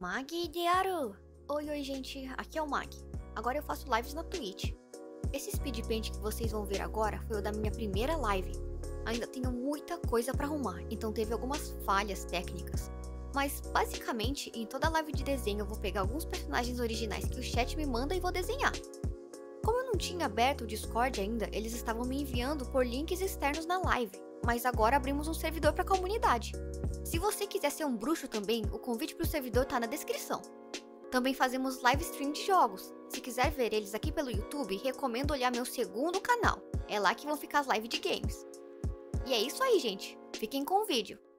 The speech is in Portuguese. Magi de Aru! Oi, gente, aqui é o Magi. Agora eu faço lives na Twitch. Esse speedpaint que vocês vão ver agora foi o da minha primeira live. Ainda tenho muita coisa pra arrumar, então teve algumas falhas técnicas. Mas basicamente, em toda live de desenho eu vou pegar alguns personagens originais que o chat me manda e vou desenhar. Como eu não tinha aberto o Discord ainda, eles estavam me enviando por links externos na live. Mas agora abrimos um servidor para a comunidade. Se você quiser ser um bruxo também, o convite para o servidor tá na descrição. Também fazemos live stream de jogos. Se quiser ver eles aqui pelo YouTube, recomendo olhar meu segundo canal. É lá que vão ficar as lives de games. E é isso aí, gente. Fiquem com o vídeo.